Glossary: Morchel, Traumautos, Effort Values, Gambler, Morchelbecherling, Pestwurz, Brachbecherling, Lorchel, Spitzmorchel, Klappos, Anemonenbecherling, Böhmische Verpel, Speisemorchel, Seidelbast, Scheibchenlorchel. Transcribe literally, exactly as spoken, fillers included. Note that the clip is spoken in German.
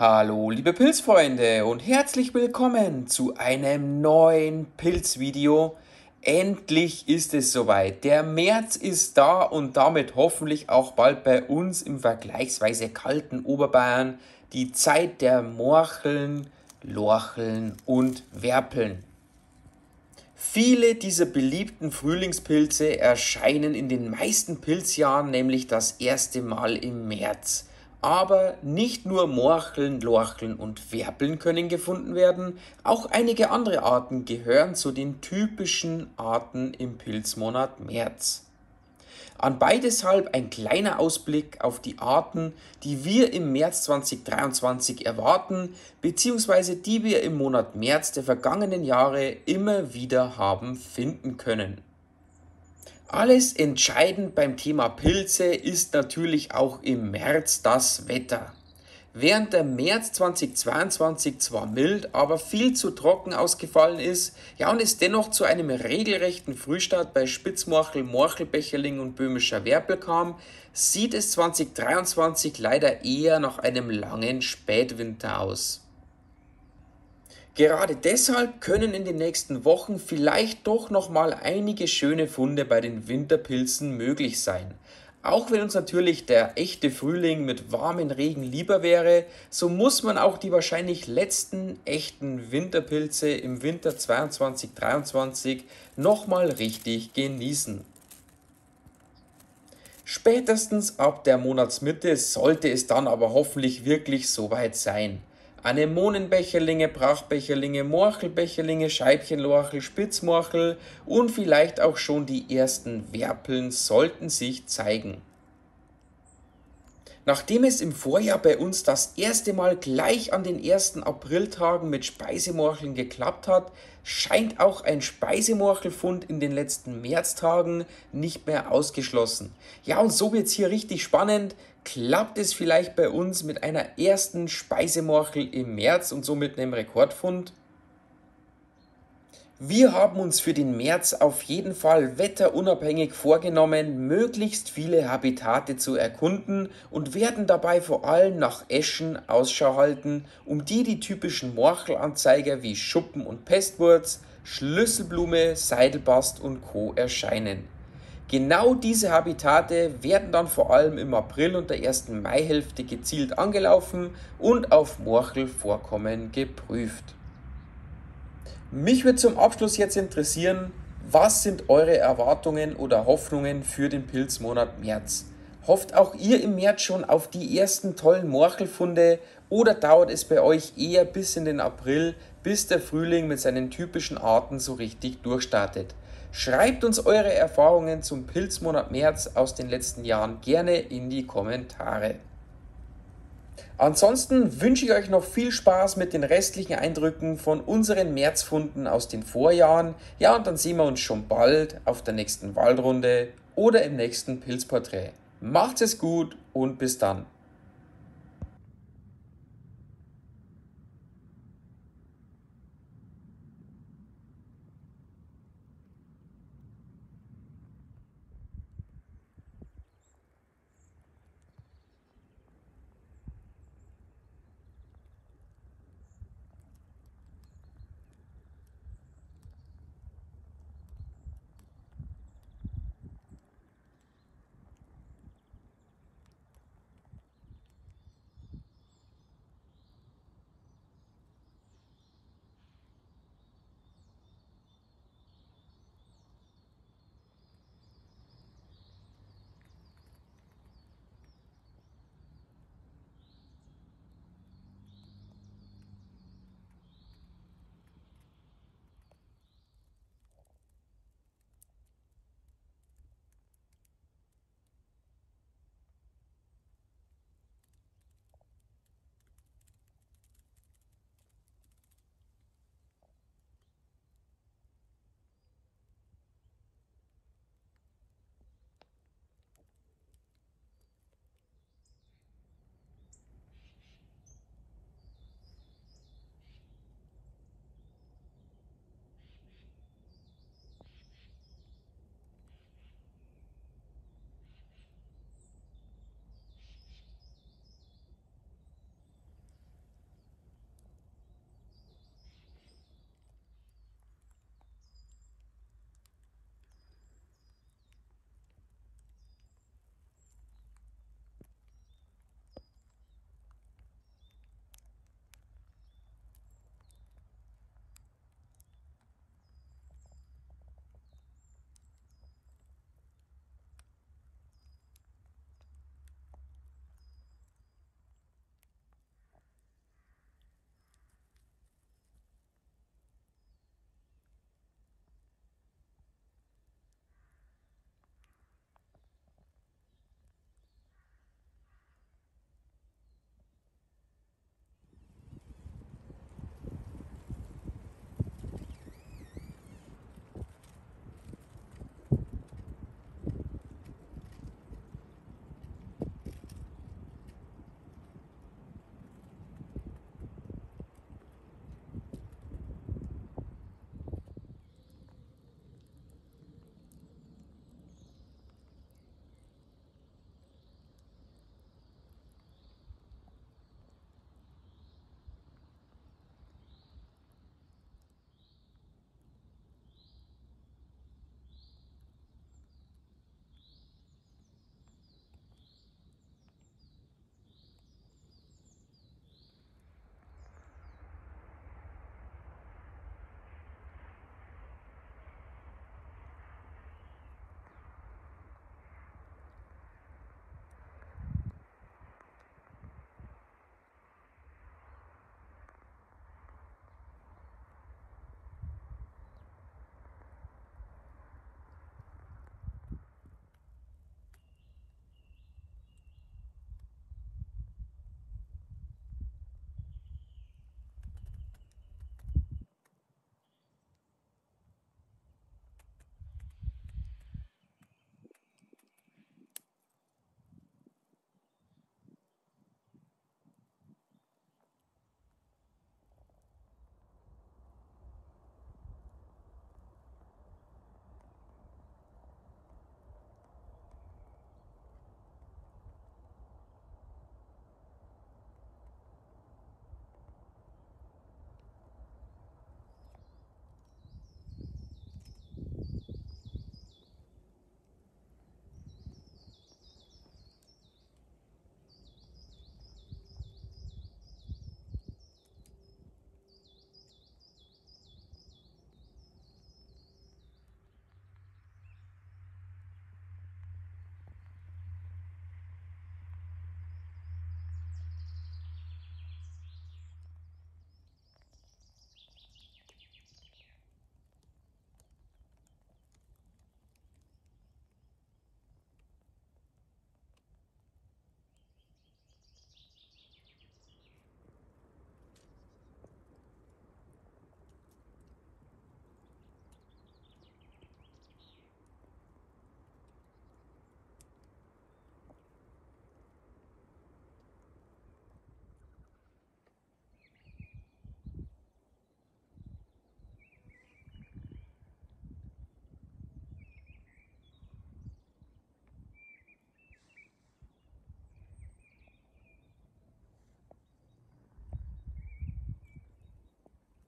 Hallo liebe Pilzfreunde und herzlich willkommen zu einem neuen Pilzvideo. Endlich ist es soweit. Der März ist da und damit hoffentlich auch bald bei uns im vergleichsweise kalten Oberbayern die Zeit der Morcheln, Lorcheln und Verpeln. Viele dieser beliebten Frühlingspilze erscheinen in den meisten Pilzjahren nämlich das erste Mal im März. Aber nicht nur Morcheln, Lorcheln und Verpeln können gefunden werden, auch einige andere Arten gehören zu den typischen Arten im Pilzmonat März. Anbei deshalb ein kleiner Ausblick auf die Arten, die wir im März zweitausenddreiundzwanzig erwarten, beziehungsweise die wir im Monat März der vergangenen Jahre immer wieder haben finden können. Alles entscheidend beim Thema Pilze ist natürlich auch im März das Wetter. Während der März zweitausendzweiundzwanzig zwar mild, aber viel zu trocken ausgefallen ist, ja und es dennoch zu einem regelrechten Frühstart bei Spitzmorchel, Morchelbecherling und Böhmischer Verpel kam, sieht es zweitausenddreiundzwanzig leider eher nach einem langen Spätwinter aus. Gerade deshalb können in den nächsten Wochen vielleicht doch nochmal einige schöne Funde bei den Winterpilzen möglich sein. Auch wenn uns natürlich der echte Frühling mit warmen Regen lieber wäre, so muss man auch die wahrscheinlich letzten echten Winterpilze im Winter zweiundzwanzig dreiundzwanzig nochmal richtig genießen. Spätestens ab der Monatsmitte sollte es dann aber hoffentlich wirklich soweit sein. Anemonenbecherlinge, Brachbecherlinge, Morchelbecherlinge, Scheibchenlorchel, Spitzmorchel und vielleicht auch schon die ersten Verpeln sollten sich zeigen. Nachdem es im Vorjahr bei uns das erste Mal gleich an den ersten Apriltagen mit Speisemorcheln geklappt hat, scheint auch ein Speisemorchelfund in den letzten Märztagen nicht mehr ausgeschlossen. Ja, und so wird es hier richtig spannend. Klappt es vielleicht bei uns mit einer ersten Speisemorchel im März und somit einem Rekordfund? Wir haben uns für den März auf jeden Fall wetterunabhängig vorgenommen, möglichst viele Habitate zu erkunden und werden dabei vor allem nach Eschen Ausschau halten, um die die typischen Morchelanzeiger wie Schuppen- und Pestwurz, Schlüsselblume, Seidelbast und Co. erscheinen. Genau diese Habitate werden dann vor allem im April und der ersten Maihälfte gezielt angelaufen und auf Morchelvorkommen geprüft. Mich würde zum Abschluss jetzt interessieren, was sind eure Erwartungen oder Hoffnungen für den Pilzmonat März? Hofft auch ihr im März schon auf die ersten tollen Morchelfunde oder dauert es bei euch eher bis in den April, bis der Frühling mit seinen typischen Arten so richtig durchstartet? Schreibt uns eure Erfahrungen zum Pilzmonat März aus den letzten Jahren gerne in die Kommentare. Ansonsten wünsche ich euch noch viel Spaß mit den restlichen Eindrücken von unseren Märzfunden aus den Vorjahren. Ja, und dann sehen wir uns schon bald auf der nächsten Waldrunde oder im nächsten Pilzporträt. Macht's es gut und bis dann.